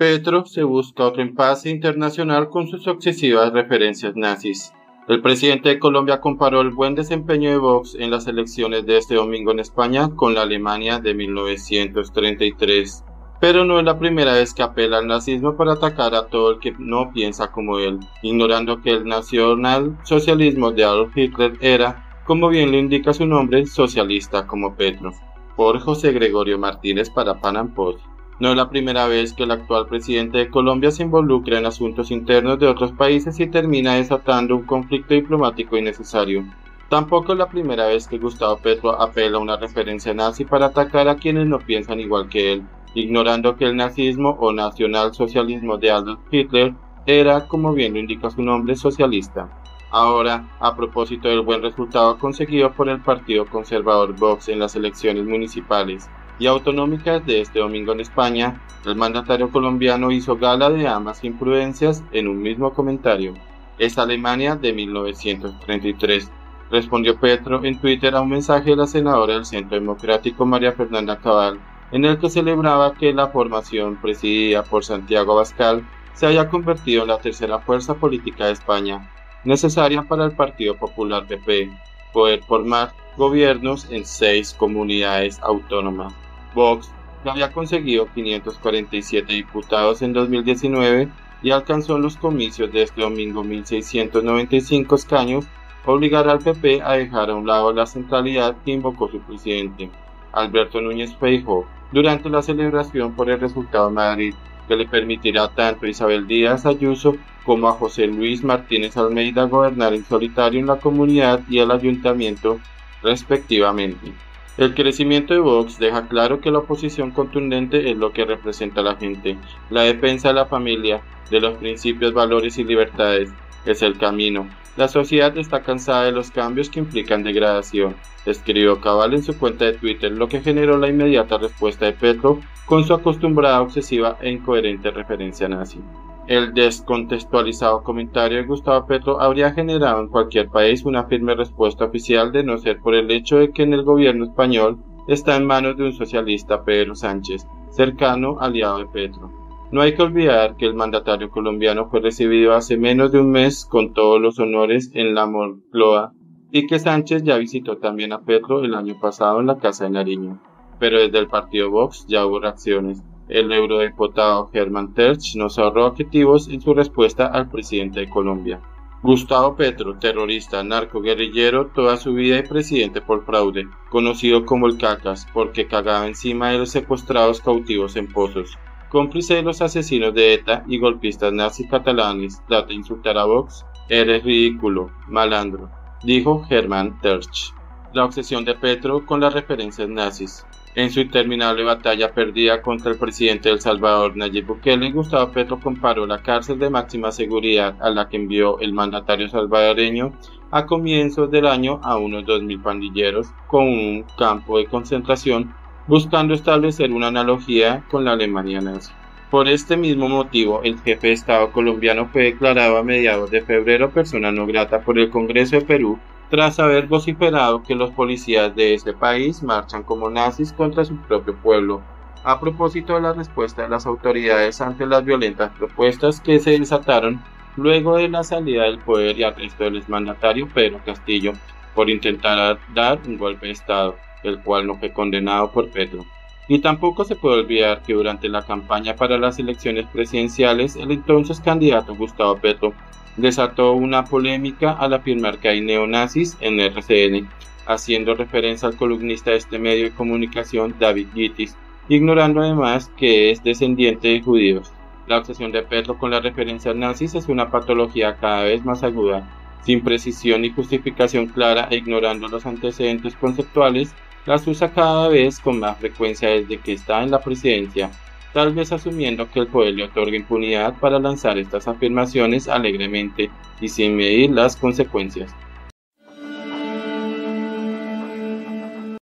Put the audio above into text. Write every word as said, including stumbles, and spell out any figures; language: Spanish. Petro se busca otro impasse internacional con sus sucesivas referencias nazis. El presidente de Colombia comparó el buen desempeño de Vox en las elecciones de este domingo en España con la Alemania de mil novecientos treinta y tres, pero no es la primera vez que apela al nazismo para atacar a todo el que no piensa como él, ignorando que el nacionalsocialismo de Adolf Hitler era, como bien lo indica su nombre, socialista como Petro. Por José Gregorio Martínez para Panam Post. No es la primera vez que el actual presidente de Colombia se involucra en asuntos internos de otros países y termina desatando un conflicto diplomático innecesario. Tampoco es la primera vez que Gustavo Petro apela a una referencia nazi para atacar a quienes no piensan igual que él, ignorando que el nazismo o nacionalsocialismo de Adolf Hitler era, como bien lo indica su nombre, socialista. Ahora, a propósito del buen resultado conseguido por el partido conservador Vox en las elecciones municipales y autonómicas de este domingo en España, el mandatario colombiano hizo gala de ambas imprudencias en un mismo comentario. Es Alemania de mil novecientos treinta y tres, respondió Petro en Twitter a un mensaje de la senadora del Centro Democrático María Fernanda Cabal, en el que celebraba que la formación presidida por Santiago Abascal se haya convertido en la tercera fuerza política de España, necesaria para el Partido Popular P P, poder formar gobiernos en seis comunidades autónomas. Vox había conseguido quinientos cuarenta y siete diputados en dos mil diecinueve y alcanzó en los comicios de este domingo mil seiscientos noventa y cinco escaños, obligará al P P a dejar a un lado la centralidad que invocó su presidente, Alberto Núñez Feijóo, durante la celebración por el resultado en Madrid, que le permitirá tanto a Isabel Díaz Ayuso como a José Luis Martínez Almeida gobernar en solitario en la comunidad y el ayuntamiento, respectivamente. El crecimiento de Vox deja claro que la oposición contundente es lo que representa a la gente. La defensa de la familia, de los principios, valores y libertades es el camino. La sociedad está cansada de los cambios que implican degradación, escribió Cabal en su cuenta de Twitter, lo que generó la inmediata respuesta de Petro con su acostumbrada obsesiva e incoherente referencia nazi. El descontextualizado comentario de Gustavo Petro habría generado en cualquier país una firme respuesta oficial, de no ser por el hecho de que en el gobierno español está en manos de un socialista, Pedro Sánchez, cercano aliado de Petro. No hay que olvidar que el mandatario colombiano fue recibido hace menos de un mes con todos los honores en la Moncloa y que Sánchez ya visitó también a Petro el año pasado en la Casa de Nariño. Pero desde el partido Vox ya hubo reacciones. El eurodiputado Hermann Tertsch nos ahorró adjetivos en su respuesta al presidente de Colombia. Gustavo Petro, terrorista, narcoguerrillero toda su vida y presidente por fraude, conocido como el Cacas porque cagaba encima de los secuestrados cautivos en pozos. Cómplice de los asesinos de ETA y golpistas nazis catalanes, trata de insultar a Vox. Eres ridículo, malandro, dijo Hermann Tertsch. La obsesión de Petro con las referencias nazis. En su interminable batalla perdida contra el presidente de El Salvador, Nayib Bukele, Gustavo Petro comparó la cárcel de máxima seguridad a la que envió el mandatario salvadoreño a comienzos del año a unos dos mil pandilleros con un campo de concentración, buscando establecer una analogía con la Alemania nazi. Por este mismo motivo, el jefe de Estado colombiano fue declarado a mediados de febrero persona no grata por el Congreso de Perú, tras haber vociferado que los policías de este país marchan como nazis contra su propio pueblo, a propósito de la respuesta de las autoridades ante las violentas propuestas que se desataron luego de la salida del poder y arresto del exmandatario Pedro Castillo por intentar dar un golpe de Estado, el cual no fue condenado por Petro. Y tampoco se puede olvidar que durante la campaña para las elecciones presidenciales, el entonces candidato Gustavo Petro desató una polémica al afirmar que hay neonazis en R C N, haciendo referencia al columnista de este medio de comunicación David Gittis, ignorando además que es descendiente de judíos. La obsesión de Petro con las referencias nazis es una patología cada vez más aguda, sin precisión ni justificación clara e ignorando los antecedentes conceptuales. Las usa cada vez con más frecuencia desde que está en la presidencia, tal vez asumiendo que el poder le otorga impunidad para lanzar estas afirmaciones alegremente y sin medir las consecuencias.